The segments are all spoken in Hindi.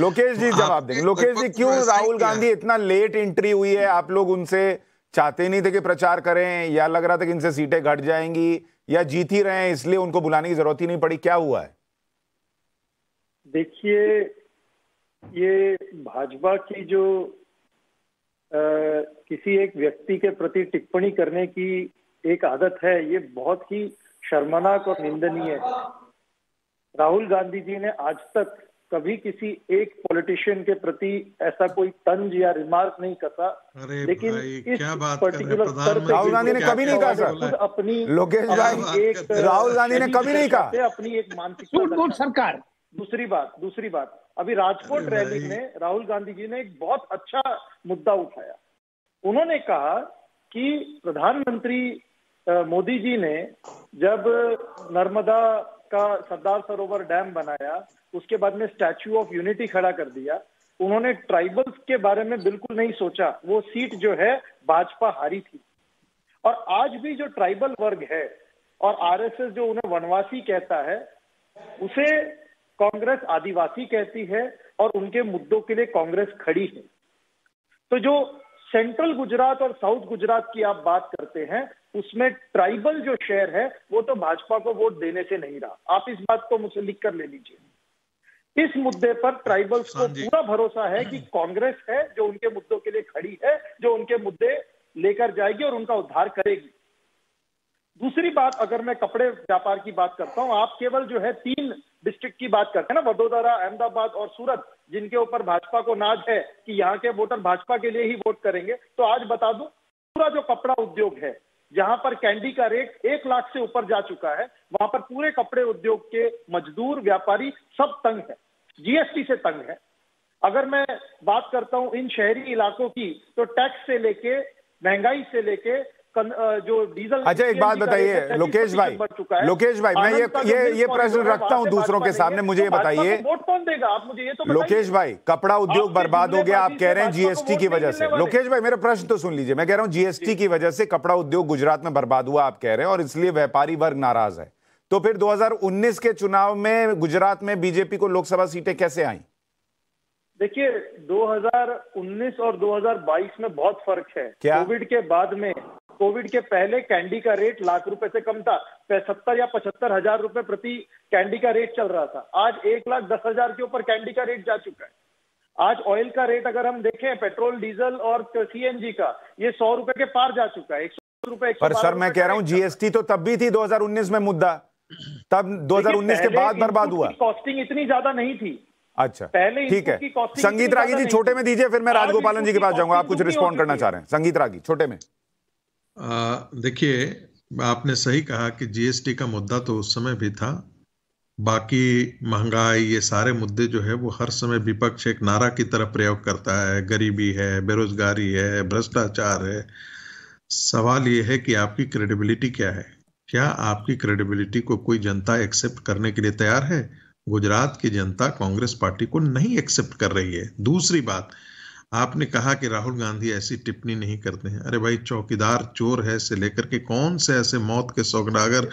लोकेश जी जवाब देंगे। लोकेश जी, क्यों राहुल गांधी इतना लेट एंट्री हुई है? आप लोग उनसे चाहते नहीं थे कि प्रचार करें, या लग रहा था कि इनसे सीटें घट जाएंगी, या जीत ही रहे हैं इसलिए उनको बुलाने की जरूरत ही नहीं पड़ी? क्या हुआ है? देखिए, ये भाजपा की जो किसी एक व्यक्ति के प्रति टिप्पणी करने की एक आदत है, ये बहुत ही शर्मनाक और निंदनीय है। राहुल गांधी जी ने आज तक कभी किसी एक पॉलिटिशियन के प्रति ऐसा कोई तंज या रिमार्क नहीं कसा। लेकिन इस पर्टिकुलर स्तर पर राहुल गांधी ने कभी नहीं कहा सर। अपनी लोकेश भाई, एक राहुल गांधी ने कभी नहीं कहा, अपनी एक मानसिकता सरकार। दूसरी बात, अभी राजकोट रैली में राहुल गांधी जी ने एक बहुत अच्छा मुद्दा उठाया। उन्होंने कहा कि प्रधानमंत्री मोदी जी ने जब नर्मदा का सरदार सरोवर डैम बनाया, उसके बाद में स्टैच्यू ऑफ यूनिटी खड़ा कर दिया, उन्होंने ट्राइबल्स के बारे में बिल्कुल नहीं सोचा। वो सीट जो है भाजपा हारी थी, और आज भी जो ट्राइबल वर्ग है और आरएसएस जो उन्हें वनवासी कहता है, उसे कांग्रेस आदिवासी कहती है, और उनके मुद्दों के लिए कांग्रेस खड़ी है। तो जो सेंट्रल गुजरात और साउथ गुजरात की आप बात करते हैं, उसमें ट्राइबल जो शहर है वो तो भाजपा को वोट देने से नहीं रहा। आप इस बात को मुझसे लिख कर ले लीजिए। इस मुद्दे पर ट्राइबल्स को पूरा भरोसा है कि कांग्रेस है जो उनके मुद्दों के लिए खड़ी है, जो उनके मुद्दे लेकर जाएगी और उनका उद्धार करेगी। दूसरी बात, अगर मैं कपड़े व्यापार की बात करता हूं, आप केवल जो है 3 डिस्ट्रिक्ट की बात करते हैं ना, वडोदरा, अहमदाबाद और सूरत, जिनके ऊपर भाजपा को नाज है कि यहाँ के वोटर भाजपा के लिए ही वोट करेंगे। तो आज बता दूं, पूरा जो कपड़ा उद्योग है, जहां पर कैंडी का रेट 1 लाख से ऊपर जा चुका है, वहां पर पूरे कपड़े उद्योग के मजदूर, व्यापारी सब तंग है, जीएसटी से तंग है। अगर मैं बात करता हूं इन शहरी इलाकों की, तो टैक्स से लेके, महंगाई से लेके, जो डीजल। अच्छा, एक बात बताइए लोकेश भाई, मैं ये प्रश्न रखता हूं दूसरों के सामने। मुझे ये बताइए, वोट कौन देगा? आप मुझे ये तो लोकेश भाई, कपड़ा उद्योग बर्बाद हो गया, आप कह रहे हैं जीएसटी की वजह से। लोकेश भाई, मेरा प्रश्न तो सुन लीजिए। मैं कह रहा हूँ जीएसटी की वजह से कपड़ा उद्योग गुजरात में बर्बाद हुआ, आप कह रहे हैं, और इसलिए व्यापारी वर्ग नाराज है। तो फिर 2019 के चुनाव में गुजरात में बीजेपी को लोकसभा सीटें कैसे आईं? देखिए, 2019 और 2022 में बहुत फर्क है। कोविड के बाद में, कोविड के पहले कैंडी का रेट लाख रुपए से कम था, 70 या 75 हजार रुपए प्रति कैंडी का रेट चल रहा था। आज 1,10,000 के ऊपर कैंडी का रेट जा चुका है। आज ऑयल का रेट अगर हम देखें, पेट्रोल, डीजल और सीएनजी का, ये 100 रुपए के पार जा चुका है, 100 रुपए। पर सर, मैं कह रहा हूँ जीएसटी तो तब भी थी 2019 में मुद्दा, तब 2019 के बाद बर्बाद हुआ। कॉस्टिंग इतनी ज्यादा नहीं थी। अच्छा, पहले ठीक है। संगीत रागी जी, छोटे में दीजिए, फिर मैं राजगोपालन जी के पास जाऊंगा। आप कुछ रिस्पॉन्ड करना चाह रहे हैं संगीत रागी, छोटे में? देखिए, आपने सही कहा कि जीएसटी का मुद्दा तो उस समय भी था, बाकी महंगाई, ये सारे मुद्दे जो है वो हर समय विपक्ष एक नारा की तरह प्रयोग करता है। गरीबी है, बेरोजगारी है, भ्रष्टाचार है। सवाल ये है कि आपकी क्रेडिबिलिटी क्या है? क्या आपकी क्रेडिबिलिटी को कोई जनता एक्सेप्ट करने के लिए तैयार है? गुजरात की जनता कांग्रेस पार्टी को नहीं एक्सेप्ट कर रही है। दूसरी बात, आपने कहा कि राहुल गांधी ऐसी टिप्पणी नहीं करते हैं। अरे भाई, चौकीदार चोर है से लेकर के कौन से ऐसे मौत के सौगनागर,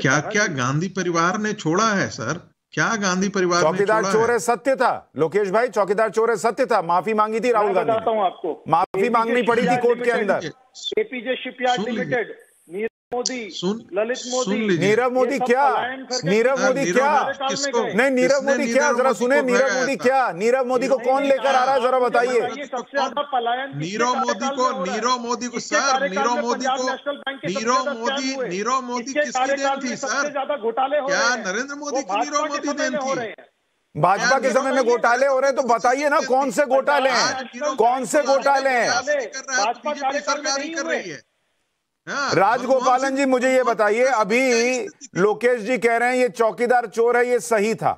क्या क्या गांधी परिवार ने छोड़ा है सर? क्या गांधी परिवार चौकीदार चोर है सत्य था? लोकेश भाई, चौकीदार चोर है सत्य था, माफी मांगी थी राहुल गांधी ने। आपको माफी मांगनी पड़ी थी कोर्ट के अंदर। APJ shipyard limited, Nirav Modi को कौन लेकर आ रहा है, जरा बताइए। नीरव मोदी किसकी देन थी सर? क्या नरेंद्र मोदी की नीरव मोदी देन थी? भाजपा के समय में घोटाले हो रहे हैं, तो बताइए ना कौन से घोटाले हैं, कौन से घोटाले हैं भाजपा सरकार कर रही है। राजगोपालन जी, मुझे ये बताइए, अभी लोकेश जी कह रहे हैं ये चौकीदार चोर है, ये सही था,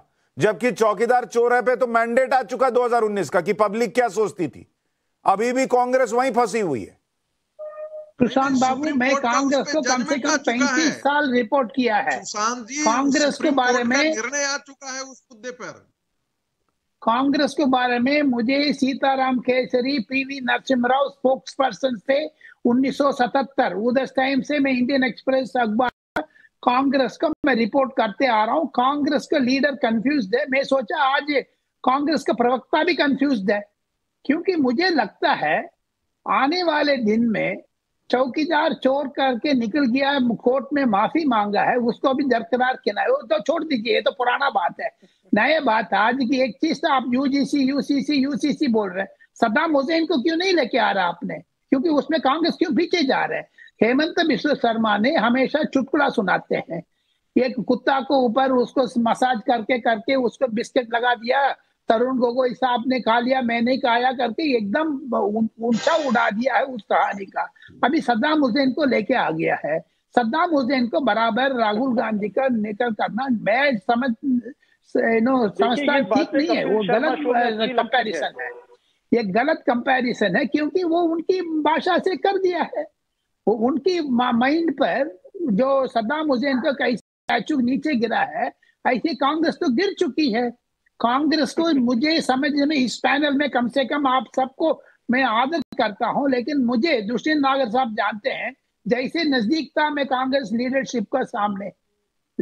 जबकि चौकीदार चोर है पे तो मैंडेट आ चुका 2019 का कि पब्लिक क्या सोचती थी। अभी भी कांग्रेस वहीं फंसी हुई है। सुशांत बाबू, मैं कांग्रेस को कम से कम 35 साल रिपोर्ट किया है। कांग्रेस के बारे में निर्णय आ चुका है उस मुद्दे पर। कांग्रेस के बारे में मुझे Sitaram Kesri, PV Narasimha Rao spokesperson थे 1977। उस टाइम से मैं इंडियन एक्सप्रेस अखबार कांग्रेस का मैं रिपोर्ट करते आ रहा हूँ। कांग्रेस का लीडर कंफ्यूज्ड है। मैं सोचा आज कांग्रेस का प्रवक्ता भी कंफ्यूज्ड है, क्योंकि मुझे लगता है आने वाले दिन में चौकीदार चोर करके निकल गया है, कोर्ट में माफी मांगा है, उसको भी दरकिनार किया है, वो तो छोड़ दीजिए, ये तो पुराना बात है। नया बात आज की एक चीज था, आप यूजीसी यूसीसी यूसीसी बोल रहे हैं, सद्दाम हुसैन को क्यों नहीं लेके आ रहा आपने, क्योंकि उसमें कांग्रेस क्यों पीछे जा रहे हैं। हेमंत बिस्वा शर्मा ने हमेशा चुटकुला सुनाते हैं, एक कुत्ता को ऊपर उसको मसाज करके करके उसको बिस्किट लगा दिया, तरुण गोगोई साहब ने खा लिया, मैंने खाया करके एकदम ऊंचा उड़ा दिया है उस कहानी का। अभी सद्दाम हुसैन को लेके आ गया है, सद्दाम हुसैन को बराबर राहुल गांधी का निकल करना मैं समझ समझता ठीक नहीं है, वो गलत कंपैरिजन है, ये गलत कंपैरिजन है, क्योंकि वो उनकी भाषा से कर दिया है। वो उनकी माइंड पर जो सद्दाम हुसैन को कहीं स्टैचू नीचे गिरा है, ऐसे कांग्रेस तो गिर चुकी है। कांग्रेस को मुझे समझ में इस पैनल में कम से कम आप सबको मैं आदर करता हूं, लेकिन मुझे दुष्यंत नागर साहब जानते हैं जैसे नजदीक था मैं कांग्रेस लीडरशिप का सामने,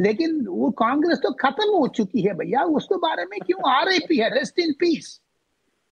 लेकिन वो कांग्रेस तो खत्म हो चुकी है भैया, उसके बारे में क्यों आ रही है। Rest in piece.